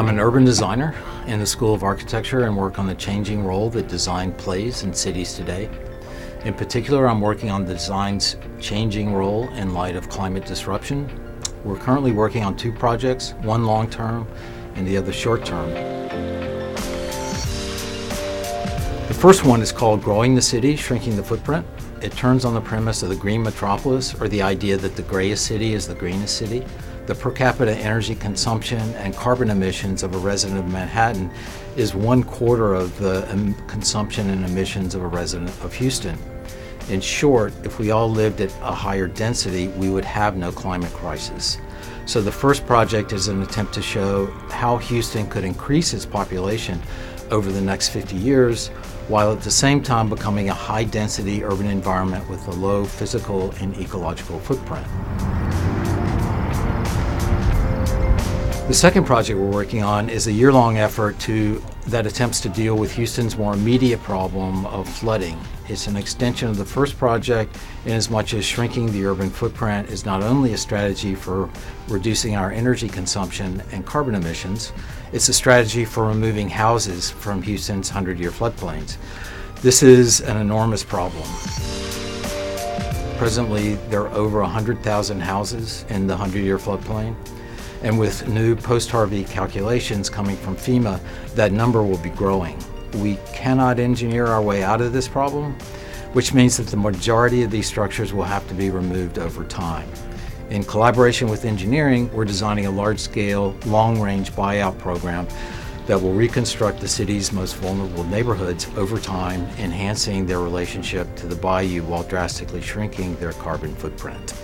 I'm an urban designer in the School of Architecture and work on the changing role that design plays in cities today. In particular, I'm working on design's changing role in light of climate disruption. We're currently working on two projects, one long-term and the other short-term. The first one is called Growing the City, Shrinking the Footprint. It turns on the premise of the green metropolis, or the idea that the grayest city is the greenest city. The per capita energy consumption and carbon emissions of a resident of Manhattan is 1/4 of the consumption and emissions of a resident of Houston. In short, if we all lived at a higher density, we would have no climate crisis. So the first project is an attempt to show how Houston could increase its population over the next 50 years, while at the same time becoming a high-density urban environment with a low physical and ecological footprint. The second project we're working on is a year-long effort that attempts to deal with Houston's more immediate problem of flooding. It's an extension of the first project, in as much as shrinking the urban footprint is not only a strategy for reducing our energy consumption and carbon emissions, it's a strategy for removing houses from Houston's 100-year floodplains. This is an enormous problem. Presently, there are over 100,000 houses in the 100-year floodplain. And with new post-Harvey calculations coming from FEMA, that number will be growing. We cannot engineer our way out of this problem, which means that the majority of these structures will have to be removed over time. In collaboration with engineering, we're designing a large-scale, long-range buyout program that will reconstruct the city's most vulnerable neighborhoods over time, enhancing their relationship to the bayou while drastically shrinking their carbon footprint.